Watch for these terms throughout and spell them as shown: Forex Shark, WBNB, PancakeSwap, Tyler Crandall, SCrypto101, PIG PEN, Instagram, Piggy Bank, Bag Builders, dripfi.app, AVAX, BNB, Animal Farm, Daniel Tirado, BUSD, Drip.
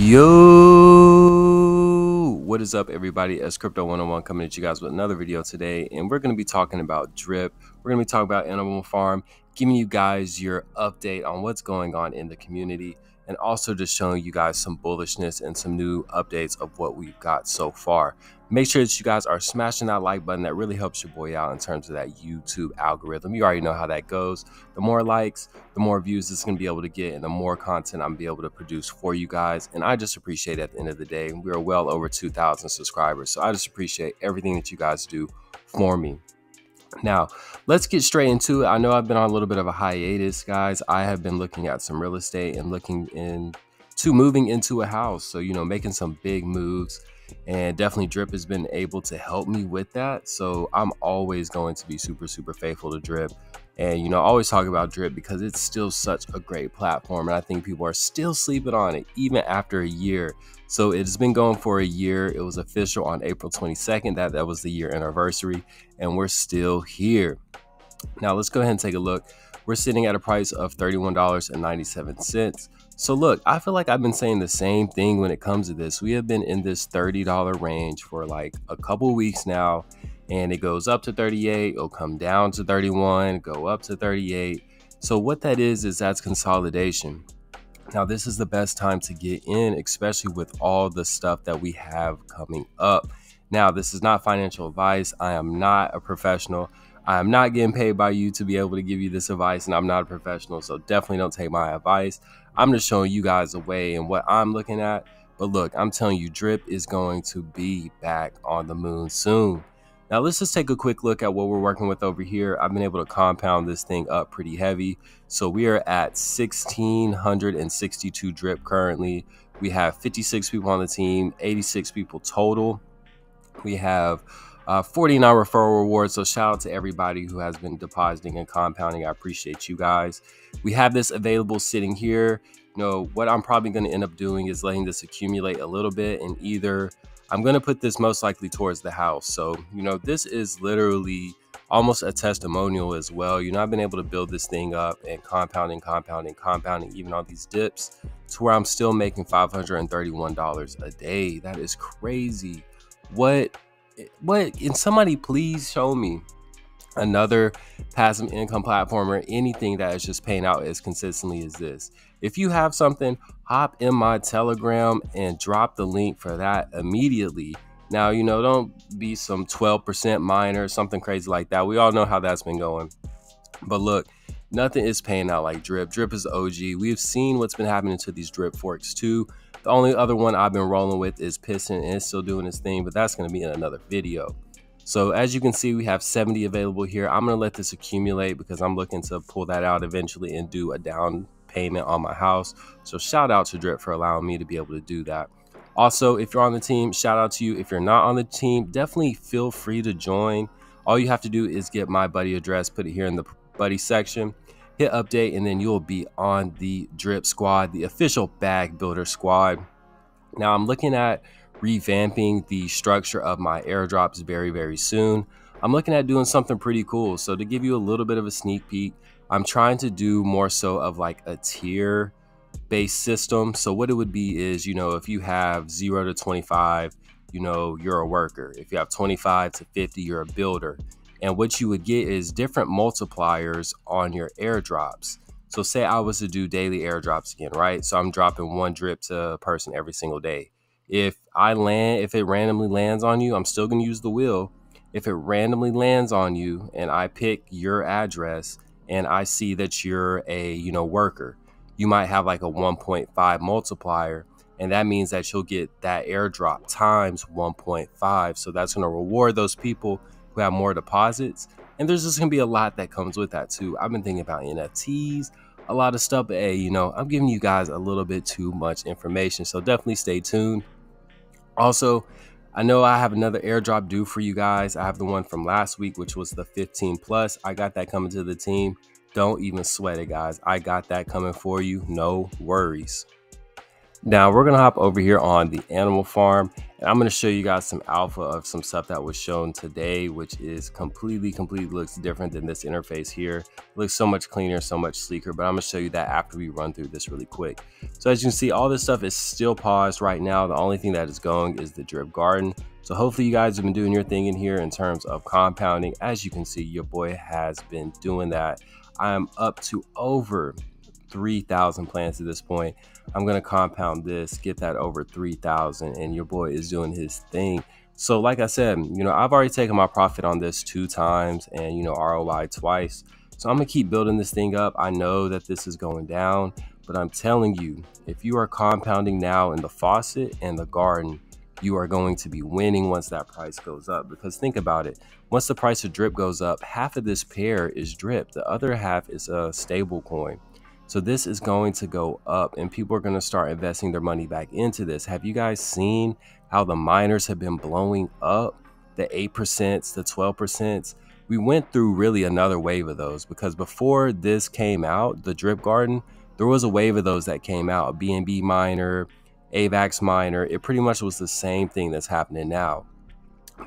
Yo, what is up everybody? SCrypto101 coming at you guys with another video today, and we're going to be talking about Drip. We're going to be talking about Animal Farm, giving you guys your update on what's going on in the community, and also just showing you guys some bullishness and some new updates of what we've got so far. Make sure that you guys are smashing that like button. That really helps your boy out in terms of that YouTube algorithm. You already know how that goes. The more likes, the more views it's going to be able to get, and the more content I'm going to be able to produce for you guys. And I just appreciate, at the end of the day, we are well over 2,000 subscribers. So I just appreciate everything that you guys do for me. Now, let's get straight into it. I know I've been on a little bit of a hiatus, guys. I have been looking at some real estate and looking into moving into a house. So, you know, making some big moves. And definitely Drip has been able to help me with that. So I'm always going to be super faithful to Drip. And, you know, I always talk about Drip because it's still such a great platform. And I think people are still sleeping on it even after a year. So it's been going for a year. It was official on April 22nd. That was the year anniversary. And we're still here. Now let's go ahead and take a look. We're sitting at a price of $31.97. So look, I feel like I've been saying the same thing when it comes to this. We have been in this $30 range for like a couple weeks now, and it goes up to 38, it'll come down to 31, go up to 38. So what that is that's consolidation. Now this is the best time to get in, especially with all the stuff that we have coming up. Now this is not financial advice. I am not a professional. I'm not getting paid by you to be able to give you this advice, and I'm not a professional, so definitely don't take my advice. I'm just showing you guys a way and what I'm looking at. But look, I'm telling you, Drip is going to be back on the moon soon. Now let's just take a quick look at what we're working with over here. I've been able to compound this thing up pretty heavy. So we are at 1,662 Drip currently. We have 56 people on the team, 86 people total. We have 49 referral rewards. So shout out to everybody who has been depositing and compounding. I appreciate you guys. We have this available sitting here. You know, what I'm probably going to end up doing is letting this accumulate a little bit, and either I'm going to put this most likely towards the house. So, you know, this is literally almost a testimonial as well. You know, I've been able to build this thing up and compounding, even on these dips, to where I'm still making $531 a day. That is crazy. What can somebody please show me another passive income platform or anything that is just paying out as consistently as this? If you have something, hop in my Telegram and drop the link for that immediately. Now, you know, don't be some 12% miner, something crazy like that. We all know how that's been going. But look, nothing is paying out like Drip. Drip is OG. We've seen what's been happening to these Drip forks too. The only other one I've been rolling with is Piston, and it's still doing its thing, but that's going to be in another video. So as you can see, we have 70 available here. I'm going to let this accumulate because I'm looking to pull that out eventually and do a down payment on my house. So shout out to Drip for allowing me to be able to do that. Also, if you're on the team, shout out to you. If you're not on the team, definitely feel free to join. All you have to do is get my buddy address, put it here in the buddy section, hit update, and then you'll be on the Drip squad, the official Bag Builder squad. Now I'm looking at revamping the structure of my airdrops very soon. I'm looking at doing something pretty cool. So to give you a little bit of a sneak peek, I'm trying to do more so of like a tier based system. So what it would be is, you know, if you have 0 to 25, you know, you're a worker. If you have 25 to 50, you're a builder. And what you would get is different multipliers on your airdrops. So say I was to do daily airdrops again, right? So I'm dropping one Drip to a person every single day. If it randomly lands on you, I'm still going to use the wheel. If it randomly lands on you and I pick your address and I see that you're a, you know, worker, you might have like a 1.5 multiplier. And that means that you'll get that airdrop times 1.5. So that's going to reward those people who have more deposits, and there's just gonna be a lot that comes with that too. I've been thinking about NFTs, a lot of stuff, but hey, you know, I'm giving you guys a little bit too much information, so definitely stay tuned. Also, I know I have another airdrop due for you guys. I have the one from last week, which was the 15 plus. I got that coming to the team. Don't even sweat it, guys. I got that coming for you, no worries. Now we're gonna hop over here on the Animal Farm, and I'm gonna show you guys some alpha of some stuff that was shown today, which is completely looks different than this interface here. It looks so much cleaner, so much sleeker, but I'm gonna show you that after we run through this really quick. So as you can see, all this stuff is still paused right now. The only thing that is going is the drip garden. So hopefully you guys have been doing your thing in here in terms of compounding. As you can see, your boy has been doing that. I am up to over 3,000 plants at this point. I'm gonna compound this, get that over 3,000, and your boy is doing his thing. So like I said, you know, I've already taken my profit on this 2 times and, you know, ROI twice. So I'm gonna keep building this thing up. I know that this is going down, but I'm telling you, if you are compounding now in the faucet and the garden, you are going to be winning once that price goes up. Because think about it, once the price of drip goes up, half of this pair is drip, the other half is a stable coin. So this is going to go up and people are going to start investing their money back into this. Have you guys seen how the miners have been blowing up? The 8%, the 12%. We went through really another wave of those, because before this came out, the drip garden, there was a wave of those that came out. BNB miner, AVAX miner, it pretty much was the same thing that's happening now.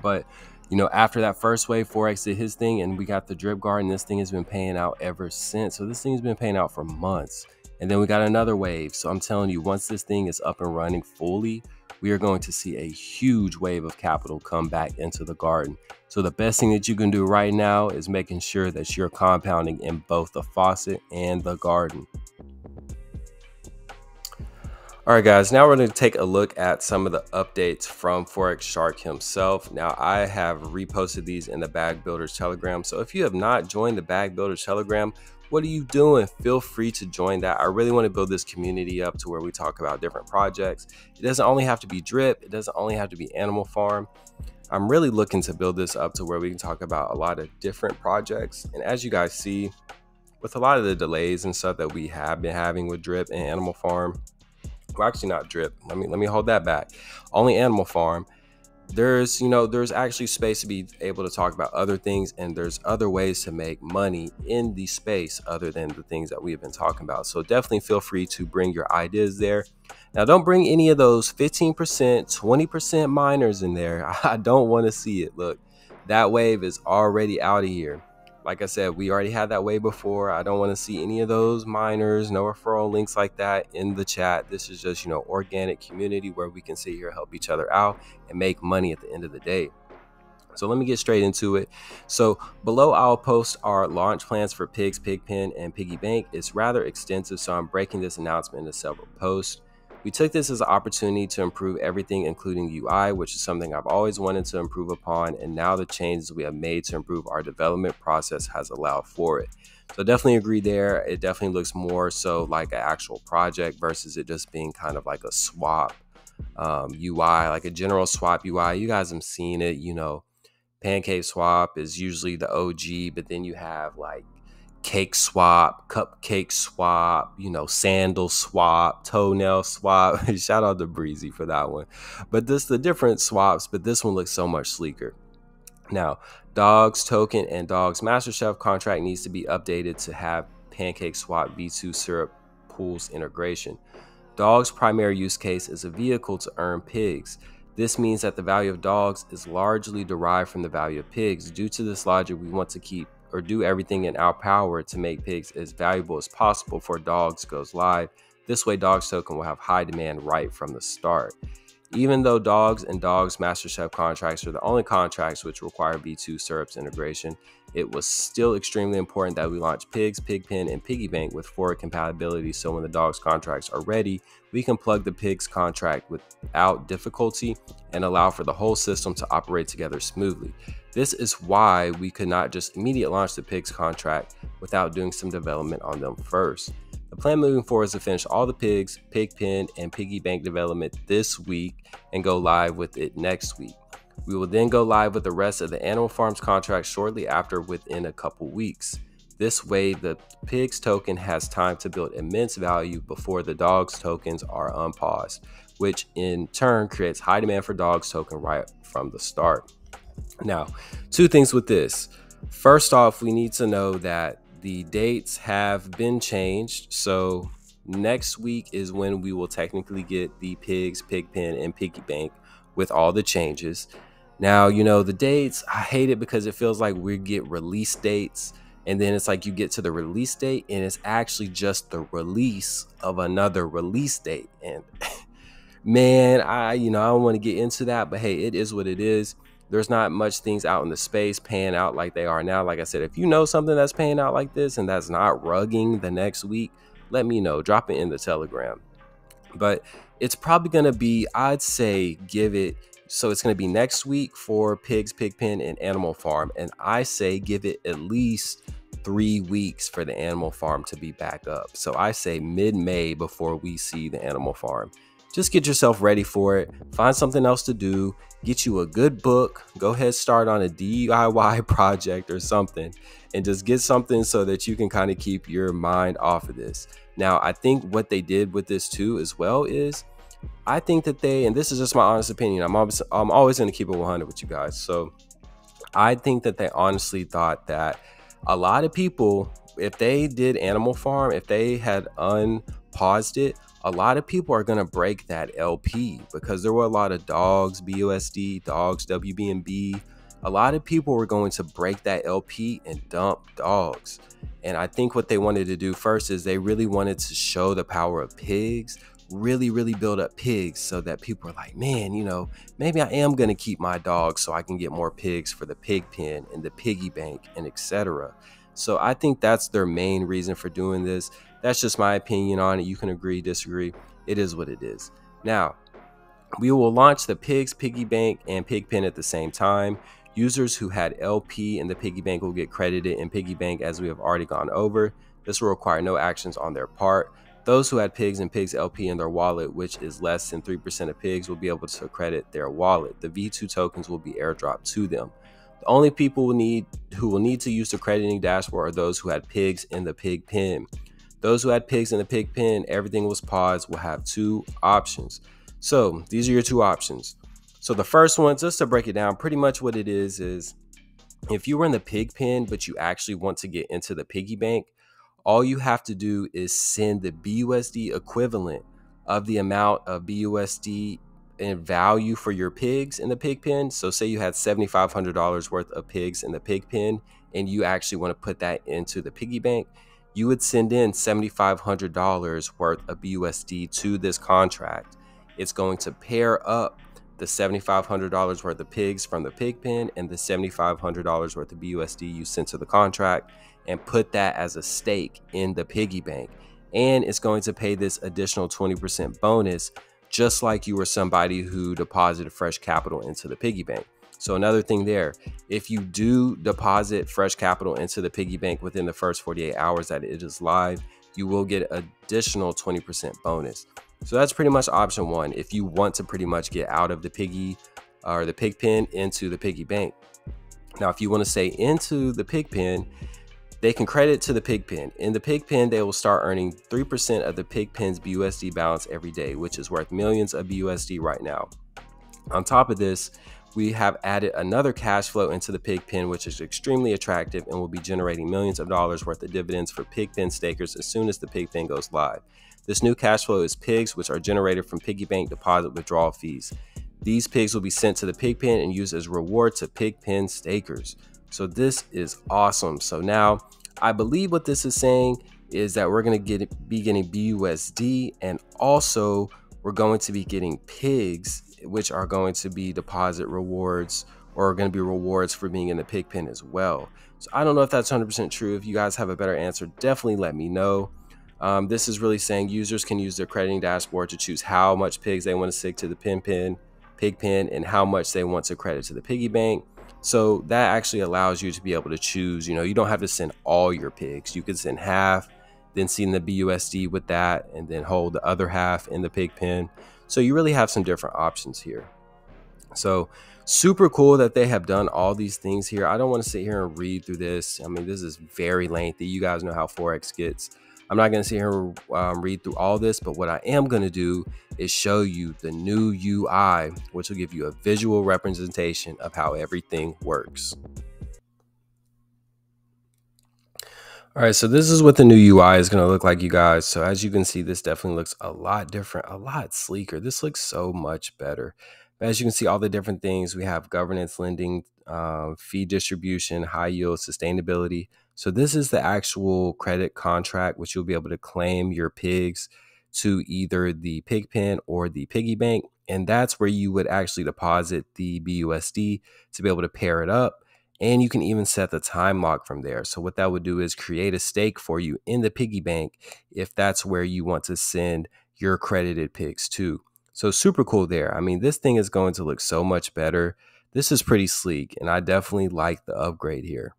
But you know, after that first wave, Forex did his thing and we got the drip garden. This thing has been paying out ever since. So this thing's been paying out for months. And then we got another wave. So I'm telling you, once this thing is up and running fully, we are going to see a huge wave of capital come back into the garden. So the best thing that you can do right now is making sure that you're compounding in both the faucet and the garden. All right, guys, now we're going to take a look at some of the updates from Forex Shark himself. Now, I have reposted these in the Bag Builders Telegram. So if you have not joined the Bag Builders Telegram, what are you doing? Feel free to join that. I really want to build this community up to where we talk about different projects. It doesn't only have to be drip. It doesn't only have to be Animal Farm. I'm really looking to build this up to where we can talk about a lot of different projects. And as you guys see, with a lot of the delays and stuff that we have been having with drip and Animal Farm, well, actually not drip, let me hold that back, only Animal Farm, there's, you know, there's actually space to be able to talk about other things, and there's other ways to make money in the space other than the things that we've been talking about. So definitely feel free to bring your ideas there. Now don't bring any of those 15%, 20% miners in there. I don't want to see it. Look, that wave is already out of here. Like I said, we already had that way before. I don't want to see any of those miners, no referral links like that in the chat. This is just, you know, organic community where we can sit here, help each other out and make money at the end of the day. So let me get straight into it. So below I'll post our launch plans for Pigs, PIG PEN, and Piggy Bank. It's rather extensive, so I'm breaking this announcement into several posts. We took this as an opportunity to improve everything, including UI, which is something I've always wanted to improve upon. And now the changes we have made to improve our development process has allowed for it. So definitely agree there. It definitely looks more so like an actual project versus it just being kind of like a swap UI, like a general swap UI. You guys have seen it, you know, PancakeSwap is usually the OG, but then you have like cake swap, cupcake swap, you know, sandal swap, toenail swap. Shout out to Breezy for that one. But this, the different swaps, but this one looks so much sleeker. Now, Dog's Token and Dog's Master Chef contract needs to be updated to have PancakeSwap V2 syrup pools integration. Dog's primary use case is a vehicle to earn pigs. This means that the value of dogs is largely derived from the value of pigs. Due to this logic, we want to keep or do everything in our power to make pigs as valuable as possible before dogs goes live. This way, Dog's Token will have high demand right from the start. Even though Dogs and Dogs Master Chef contracts are the only contracts which require V2 syrups integration, it was still extremely important that we launch Pigs, Pig Pen, and Piggy Bank with forward compatibility, so when the Dogs contracts are ready, we can plug the Pigs contract without difficulty and allow for the whole system to operate together smoothly. This is why we could not just immediately launch the Pigs contract without doing some development on them first. The plan moving forward is to finish all the Pigs, Pig Pen, and Piggy Bank development this week and go live with it next week. We will then go live with the rest of the Animal Farm's contract shortly after, within a couple weeks. This way, the Pigs token has time to build immense value before the Dogs tokens are unpaused, which in turn creates high demand for Dogs token right from the start. Now, 2 things with this. First off, we need to know that the dates have been changed. So Next week is when we will technically get the pigs, pig pen, and piggy bank with all the changes. Now, you know, the dates, I hate it because it feels like we get release dates and then it's like you get to the release date and it's actually just the release of another release date. And man, I don't want to get into that, but hey, it is what it is. There's not much things out in the space paying out like they are now. Like I said, if you know something that's paying out like this and that's not rugging the next week, let me know, drop it in the Telegram. But it's probably gonna be, I'd say, give it, so it's gonna be next week for pigs, pig pen, and Animal Farm. And I say give it at least 3 weeks for the Animal Farm to be back up. So I say mid-May before we see the Animal Farm. Just get yourself ready for it. Find something else to do. Get you a good book. Go ahead, start on a DIY project or something, and just get something so that you can kind of keep your mind off of this. Now, I think what they did with this too as well is, I think that they, and this is just my honest opinion, I'm always going to keep it 100 with you guys. So I think that they honestly thought that a lot of people, if they did Animal Farm, if they had unpaused it, a lot of people are going to break that LP because there were a lot of dogs, BUSD, dogs, WBNB. A lot of people were going to break that LP and dump dogs. And I think what they wanted to do first is they really wanted to show the power of pigs, really build up pigs so that people are like, man, you know, maybe I am going to keep my dogs so I can get more pigs for the pig pen and the piggy bank and etc. So I think that's their main reason for doing this. That's just my opinion on it. You can agree, disagree. It is what it is. Now, we will launch the pigs, piggy bank, and pig pen at the same time. Users who had LP in the piggy bank will get credited in piggy bank, as we have already gone over. This will require no actions on their part. Those who had pigs and pigs LP in their wallet, which is less than 3% of pigs, will be able to credit their wallet. The V2 tokens will be airdropped to them. The only people who will need to use the crediting dashboard are those who had pigs in the pig pen. Those who had pigs in the pig pen, everything was paused, will have two options. So these are your two options. So the first one, just to break it down, pretty much what it is if you were in the pig pen, but you actually want to get into the piggy bank, all you have to do is send the BUSD equivalent of the amount of BUSD in value for your pigs in the pig pen. So say you had $7,500 worth of pigs in the pig pen, and you actually want to put that into the piggy bank, you would send in $7,500 worth of BUSD to this contract. It's going to pair up the $7,500 worth of pigs from the pig pen and the $7,500 worth of BUSD you sent to the contract, and put that as a stake in the piggy bank. And it's going to pay this additional 20% bonus, just like you were somebody who deposited fresh capital into the piggy bank. So another thing there, if you do deposit fresh capital into the piggy bank within the first 48 hours that it is live, you will get additional 20% bonus. So that's pretty much option one, if you want to pretty much get out of the piggy or the pig pen into the piggy bank. Now, if you want to stay into the pig pen, they can credit to the pig pen. In the pig pen, they will start earning 3% of the pig pen's BUSD balance every day, which is worth millions of BUSD right now. On top of this, we have added another cash flow into the pig pen, which is extremely attractive and will be generating millions of dollars worth of dividends for pig pen stakers as soon as the pig pen goes live. This new cash flow is pigs, which are generated from piggy bank deposit withdrawal fees. These pigs will be sent to the pig pen and used as reward to pig pen stakers. So this is awesome. So now I believe what this is saying is that we're going to be getting BUSD, and also we're going to be getting pigs, which are going to be deposit rewards, or are going to be rewards for being in the pig pen as well. So I don't know if that's 100% true. If you guys have a better answer, definitely let me know. This is really saying users can use their crediting dashboard to choose how much pigs they want to stick to the pig pen, and how much they want to credit to the piggy bank. So that actually allows you to be able to choose, you know, you don't have to send all your pigs. You can send half, then send the BUSD with that, and then hold the other half in the pig pen. So you really have some different options here. So super cool that they have done all these things here. I don't want to sit here and read through this. I mean, this is very lengthy. You guys know how Forex gets. I'm not going to sit here and read through all this, but what I am going to do is show you the new UI, which will give you a visual representation of how everything works. All right, so this is what the new UI is going to look like, you guys. So as you can see, this definitely looks a lot different, a lot sleeker. This looks so much better. As you can see, all the different things we have: governance, lending, fee distribution, high yield, sustainability. So this is the actual credit contract, which you'll be able to claim your pigs to either the pig pen or the piggy bank. And that's where you would actually deposit the BUSD to be able to pair it up. And you can even set the time lock from there. So what that would do is create a stake for you in the piggy bank if that's where you want to send your credited pigs to. So super cool there. I mean, this thing is going to look so much better. This is pretty sleek, and I definitely like the upgrade here.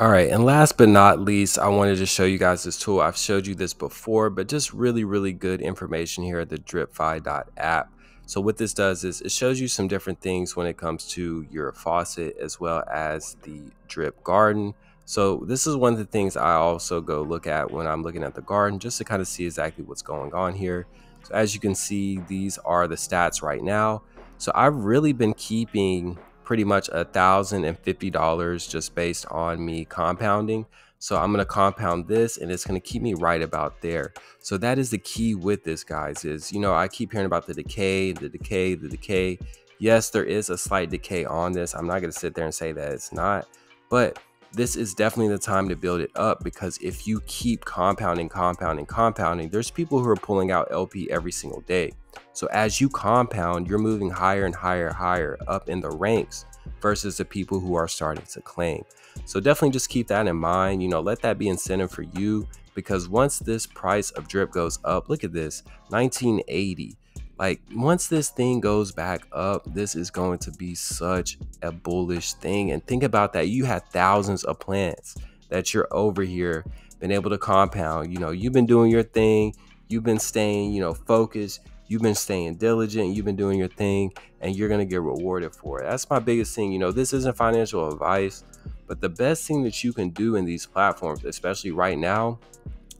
All right, and last but not least, I wanted to show you guys this tool. I've showed you this before, but just really, really good information here at the dripfi.app. So what this does is it shows you some different things when it comes to your faucet as well as the drip garden. So this is one of the things I also go look at when I'm looking at the garden, just to kind of see exactly what's going on here. So as you can see, these are the stats right now. So I've really been keeping pretty much $1,050 just based on me compounding. So I'm going to compound this, and it's going to keep me right about there. So that is the key with this, guys, is, you know, I keep hearing about the decay, the decay, the decay. Yes, there is a slight decay on this. I'm not going to sit there and say that it's not, but this is definitely the time to build it up, because if you keep compounding, there's people who are pulling out LP every single day. So as you compound, you're moving higher and higher, up in the ranks versus the people who are starting to claim. So definitely just keep that in mind, you know, let that be incentive for you, because once this price of drip goes up, look at this, 1980, like once this thing goes back up, this is going to be such a bullish thing. And think about that. You had thousands of plants that you're over here been able to compound, you know, you've been doing your thing, you've been staying, you know, focused, you've been staying diligent, you've been doing your thing, and you're going to get rewarded for it. That's my biggest thing. You know, this isn't financial advice, but the best thing that you can do in these platforms, especially right now,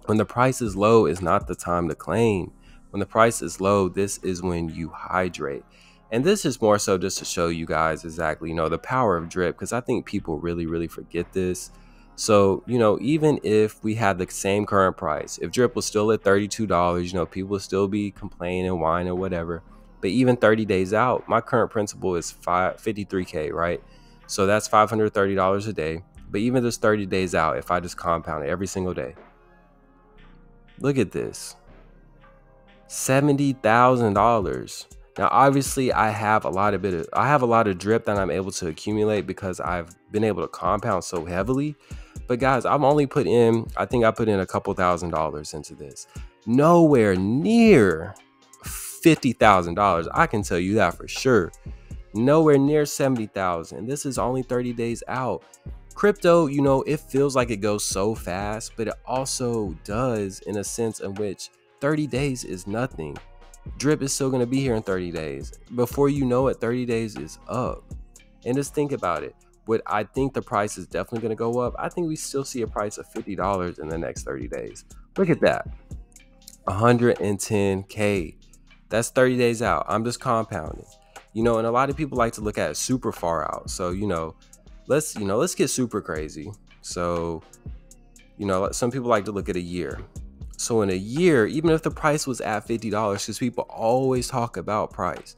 when the price is low, is not the time to claim. When the price is low, this is when you hydrate. And this is more so just to show you guys exactly, you know, the power of drip, because I think people really, really forget this. So, you know, even if we had the same current price, if drip was still at $32, you know, people would still be complaining, whining, whatever. But even 30 days out, my current principal is 53K, right? So that's $530 a day. But even just 30 days out, if I just compound it every single day, look at this, $70,000. Now, obviously, I have a lot of drip that I'm able to accumulate because I've been able to compound so heavily. But guys, I've only put in, I think I put in a couple $1,000s into this. Nowhere near $50,000. I can tell you that for sure. Nowhere near $70,000. This is only 30 days out. Crypto, you know, it feels like it goes so fast, but it also does in a sense in which 30 days is nothing. Drip is still going to be here in 30 days. Before you know it, 30 days is up. And just think about it. What I think the price is definitely going to go up. I think we still see a price of $50 in the next 30 days. Look at that. 110K. That's 30 days out. I'm just compounding. You know, and a lot of people like to look at it super far out. So, you know, let's get super crazy. So, you know, some people like to look at a year. So in a year, even if the price was at $50, because people always talk about price,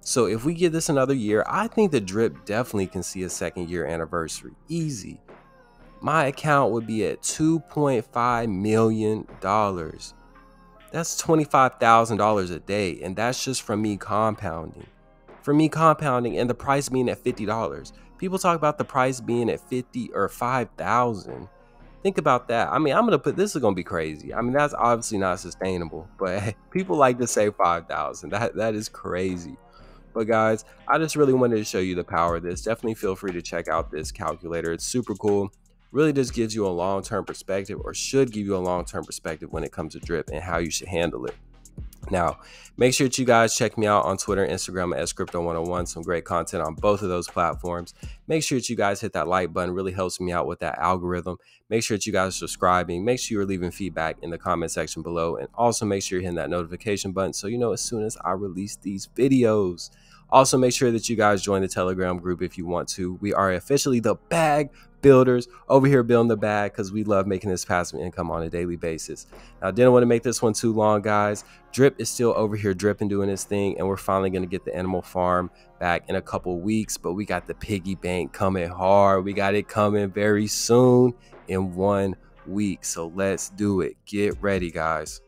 So if we give this another year, I think the drip definitely can see a second-year anniversary. Easy. My account would be at $2.5 million. That's $25,000 a day. And that's just from me compounding. And the price being at $50. People talk about the price being at $50 or $5,000. Think about that. I mean, this is going to be crazy. I mean, that's obviously not sustainable, but people like to say 5,000. That is crazy. But guys, I just really wanted to show you the power of this. Definitely feel free to check out this calculator. It's super cool. Really just gives you a long-term perspective, or should give you a long-term perspective when it comes to drip and how you should handle it. Now, make sure that you guys check me out on Twitter, Instagram, at SCrypto101. Some great content on both of those platforms. Make sure that you guys hit that like button. Really helps me out with that algorithm. Make sure that you guys are subscribing. Make sure you're leaving feedback in the comment section below. And also make sure you're hitting that notification button so you know as soon as I release these videos. Also, make sure that you guys join the Telegram group if you want to. We are officially the Bag Builders over here, building the bag because we love making this passive income on a daily basis. Now, I didn't want to make this one too long, guys. Drip is still over here dripping, doing his thing, and we're finally going to get the Animal Farm back in a couple weeks, but we got the Piggy Bank coming hard. We got it coming very soon in 1 week, so let's do it. Get ready, guys.